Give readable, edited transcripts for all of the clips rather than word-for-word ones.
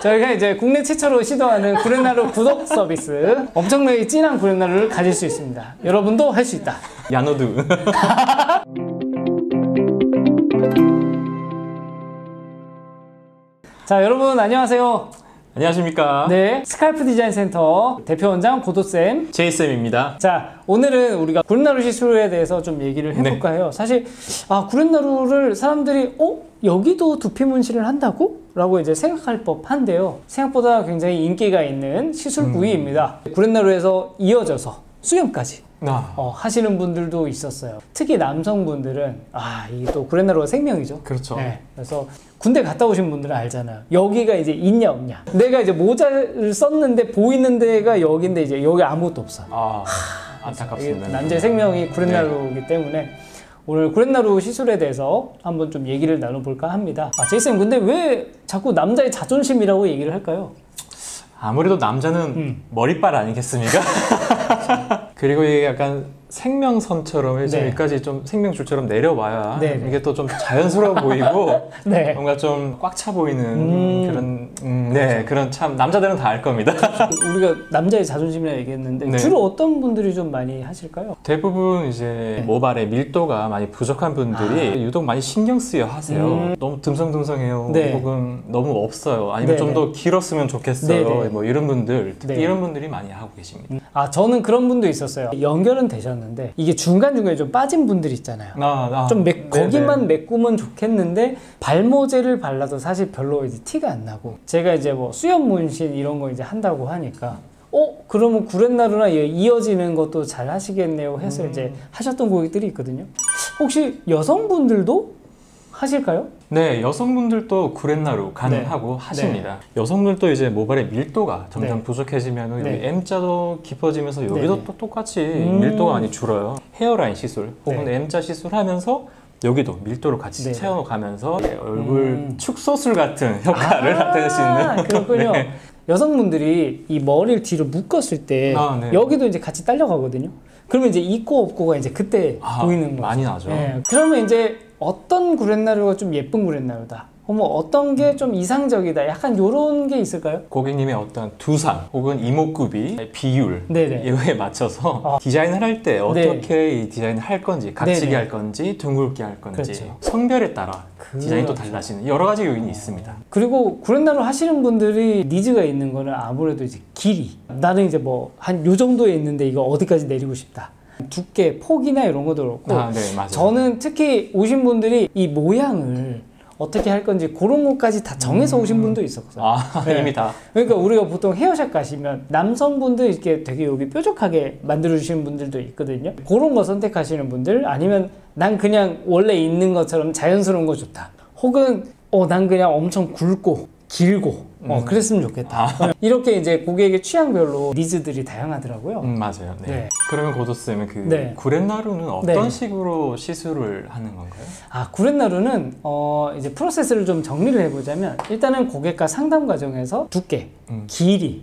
저희가 이제 국내 최초로 시도하는 구렛나루 구독 서비스, 엄청나게 진한 구렛나루를 가질 수 있습니다. 여러분도 할 수 있다. 야 너도. 자, 여러분 안녕하세요. 안녕하십니까. 네, 스칼프 디자인 센터 대표원장 고도쌤, 제이쌤입니다. 자, 오늘은 우리가 구렛나루 시술에 대해서 좀 얘기를 해볼까 해요. 사실 구렛나루를 사람들이 여기도 두피 문신을 한다고? 라고 이제 생각할 법한데요. 생각보다 굉장히 인기가 있는 시술 부위입니다. 구렛나루에서 이어져서 수염까지 하시는 분들도 있었어요. 특히 남성분들은 이게 또 구렛나루가 생명이죠. 그렇죠. 네, 그래서 군대 갔다 오신 분들은 알잖아요. 여기가 이제 있냐 없냐. 내가 이제 모자를 썼는데 보이는 데가 여기인데 이제 여기 아무것도 없어요. 안타깝습니다. 남자의 생명이 구렛나루이기 때문에 오늘 구렛나루 시술에 대해서 한번 좀 얘기를 나눠볼까 합니다. 제이쌤, 근데 왜 자꾸 남자의 자존심이라고 얘기를 할까요? 아무래도 남자는 머리빨 아니겠습니까? 그리고 이게 약간 생명선처럼 여기까지 좀 생명줄처럼 내려와야 이게 또 좀 자연스러워 보이고 뭔가 좀 꽉 차 보이는 그런 그런, 참 남자들은 다 알 겁니다. 우리가 남자의 자존심이라 얘기했는데 주로 어떤 분들이 좀 많이 하실까요? 대부분 이제 모발의 밀도가 많이 부족한 분들이 유독 많이 신경 쓰여 하세요. 너무 듬성듬성해요. 혹은 너무 없어요. 아니면 좀 더 길었으면 좋겠어요. 뭐 이런 분들, 특히 이런 분들이 많이 하고 계십니다. 저는 그런 분도 있었어요. 연결은 되셨는데 이게 중간중간에 좀 빠진 분들 있잖아요. 좀 거기만 메꾸면 좋겠는데 발모제를 발라도 사실 별로 이제 티가 안 나고, 제가 이제 뭐 수염 문신 이런 거 이제 한다고 하니까 그러면 구렛나루나 이어지는 것도 잘 하시겠네요 해서 이제 하셨던 고객들이 있거든요. 혹시 여성분들도 하실까요? 네, 여성분들도 구렛나루 가능하고 하십니다. 여성분들도 이제 모발의 밀도가 점점 부족해지면 M자도 깊어지면서 여기도 또 똑같이 밀도가 많이 줄어요. 헤어라인 시술 혹은 M자 시술하면서 여기도 밀도를 같이 채워가면서 얼굴 축소술 같은 효과를 나타낼 수 있는. 그렇군요. 여성분들이 이 머리를 뒤로 묶었을 때 여기도 이제 같이 딸려가거든요. 그러면 이제 있고 없고가 이제 그때 보이는 거죠. 많이 나죠. 그러면 이제 어떤 구렛나루가 좀 예쁜 구렛나루다, 뭐 어떤 게 좀 이상적이다, 약간 요런 게 있을까요? 고객님의 어떤 두상 혹은 이목구비 비율 이거에 맞춰서 디자인을 할 때 어떻게 이 디자인을 할 건지, 각지게 할 건지, 둥글게 할 건지, 성별에 따라 디자인이 또 달라지는 여러 가지 요인이 있습니다. 그리고 구렛나루 하시는 분들이 니즈가 있는 거는 아무래도 이제 길이, 나는 이제 뭐 한 요 정도에 있는데 이거 어디까지 내리고 싶다, 두께, 폭이나 이런 것도 그렇고 저는 특히 오신 분들이 이 모양을 어떻게 할 건지 그런 것까지 다 정해서 오신 분도 있었어요. 이미 다. 그러니까 우리가 보통 헤어샵 가시면 남성분들 이렇게 되게 여기 뾰족하게 만들어주시는 분들도 있거든요. 그런 거 선택하시는 분들, 아니면 난 그냥 원래 있는 것처럼 자연스러운 거 좋다, 혹은 난 그냥 엄청 굵고 길고 그랬으면 좋겠다. 이렇게 이제 고객의 취향별로 니즈들이 다양하더라고요. 맞아요. 그러면 고도쌤, 구렛나루는 어떤 식으로 시술을 하는 건가요? 구렛나루는 이제 프로세스를 좀 정리를 해보자면, 일단은 고객과 상담 과정에서 두께, 길이,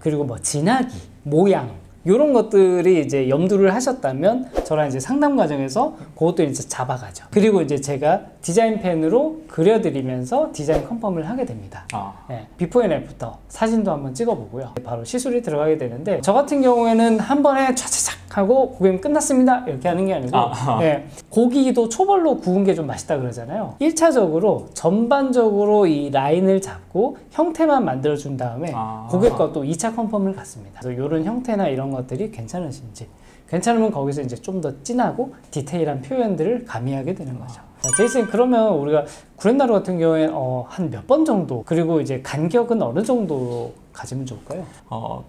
그리고 뭐 진하기, 모양, 이런 것들이 이제 염두를 하셨다면 저랑 이제 상담 과정에서 그것도 이제 잡아가죠. 그리고 이제 제가 디자인펜으로 그려드리면서 디자인 컨펌을 하게 됩니다. 비포 앤 애프터 사진도 한번 찍어보고요. 바로 시술이 들어가게 되는데, 저 같은 경우에는 한 번에 촤차착 하고 고객님 끝났습니다 이렇게 하는 게 아니고 고기도 초벌로 구운 게 좀 맛있다 그러잖아요. 1차적으로 전반적으로 이 라인을 잡고 형태만 만들어준 다음에 고객과 또 2차 컨펌을 갖습니다. 그래서 이런 형태나 이런 것들이 괜찮으신지, 괜찮으면 거기서 이제 좀 더 진하고 디테일한 표현들을 가미하게 되는 거죠. 제이쌤, 그러면 우리가 구렛나루 같은 경우에 한 몇 번 정도, 그리고 이제 간격은 어느 정도 가지면 좋을까요?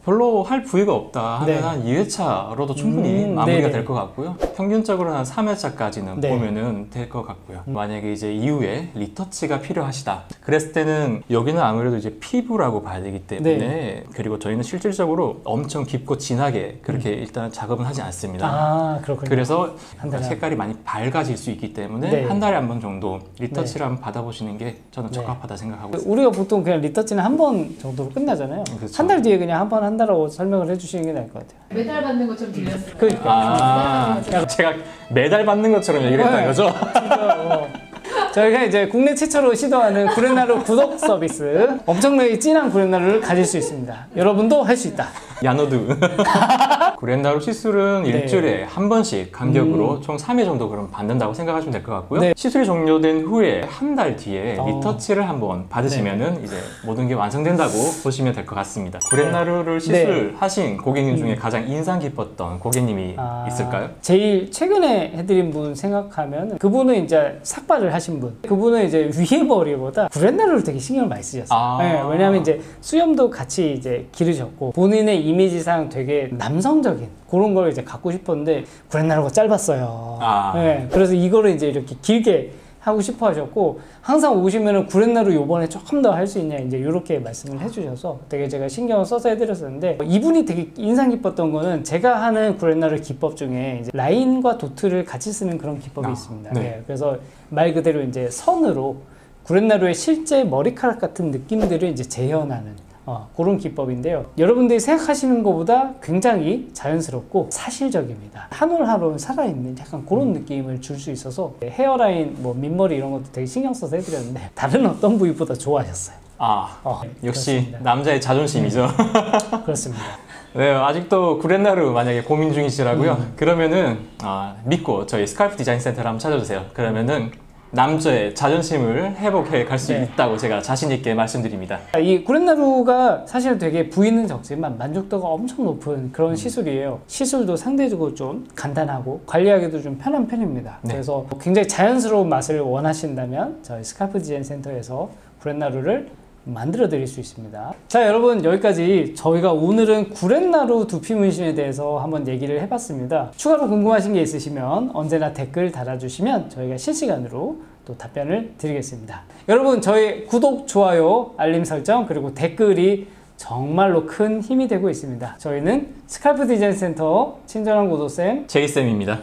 별로 할 부위가 없다 하면 한 2회차로도 충분히 마무리가 될 것 같고요. 평균적으로는 한 3회차까지는 보면은 될 것 같고요. 만약에 이제 이후에 리터치가 필요하시다 그랬을 때는 여기는 아무래도 이제 피부라고 봐야 되기 때문에 그리고 저희는 실질적으로 엄청 깊고 진하게 그렇게 일단은 작업은 하지 않습니다. 그렇군요. 그래서 색깔이 많이 밝아질 수 있기 때문에 한 달에 한 번 정도 리터치를 한번 받아보시는 게 저는 적합하다 생각하고 있습니다. 우리가 보통 그냥 리터치는 한 번 정도로 끝나잖아요. 한 달 뒤에 그냥 한 번 한다라고 설명을 해주시는 게 나을 것 같아요. 매달 받는 것처럼 들렸어요. 그러니까. 제가 매달 받는 것처럼 얘기를 했다는 거죠? 저희가 이제 국내 최초로 시도하는 구렛나루 구독 서비스, 엄청나게 진한 구렛나루를 가질 수 있습니다. 여러분도 할 수 있다. 야노두. 구렛나루 시술은 일주일에 한 번씩 간격으로 총 3회 정도 그럼 받는다고 생각하시면 될 것 같고요. 시술이 종료된 후에 한 달 뒤에 리터치를 한번 받으시면은 이제 모든 게 완성된다고 보시면 될 것 같습니다. 구렛나루를 시술하신 고객님 중에 가장 인상 깊었던 고객님이 있을까요? 제일 최근에 해드린 분 생각하면, 그분은 이제 삭발을 하신 분, 그분은 이제 위에 머리보다 구렛나루를 되게 신경을 많이 쓰셨어요. 왜냐하면 이제 수염도 같이 이제 기르셨고 본인의 이미지상 되게 남성적인 그런 걸 이제 갖고 싶었는데 구렛나루가 짧았어요. 그래서 이거를 이제 이렇게 길게 하고 싶어 하셨고, 항상 오시면은 구렛나루 요번에 조금 더 할 수 있냐 이제 이렇게 말씀을 해주셔서 되게 제가 신경을 써서 해드렸었는데, 이분이 되게 인상 깊었던 거는 제가 하는 구렛나루 기법 중에 이제 라인과 도트를 같이 쓰는 그런 기법이 있습니다. 그래서 말 그대로 이제 선으로 구렛나루의 실제 머리카락 같은 느낌들을 이제 재현하는 그런 기법인데요, 여러분들이 생각하시는 것보다 굉장히 자연스럽고 사실적입니다. 한 올 한 올 살아있는 약간 그런 느낌을 줄 수 있어서 헤어라인, 뭐 밑머리 이런 것도 되게 신경 써서 해드렸는데 다른 어떤 부위보다 좋아하셨어요. 역시 그렇습니다. 남자의 자존심이죠. 그렇습니다. 네, 아직도 구렛나루 만약에 고민 중이시라고요? 그러면은 믿고 저희 스칼프 디자인 센터를 한번 찾아주세요. 그러면은 남자의 자존심을 회복해 갈 수 있다고 제가 자신있게 말씀드립니다. 이 구렛나루가 사실 되게 부위는 적지만 만족도가 엄청 높은 그런 시술이에요. 시술도 상대적으로 좀 간단하고 관리하기도 좀 편한 편입니다. 그래서 굉장히 자연스러운 맛을 원하신다면 저희 스칼프 디자인 센터에서 구렛나루를 만들어 드릴 수 있습니다. 자, 여러분, 여기까지 저희가 오늘은 구렛나루 두피 문신에 대해서 한번 얘기를 해봤습니다. 추가로 궁금하신 게 있으시면 언제나 댓글 달아주시면 저희가 실시간으로 또 답변을 드리겠습니다. 여러분, 저희 구독, 좋아요, 알림 설정, 그리고 댓글이 정말로 큰 힘이 되고 있습니다. 저희는 스칼프 디자인 센터 친절한 고도쌤, 제이쌤입니다.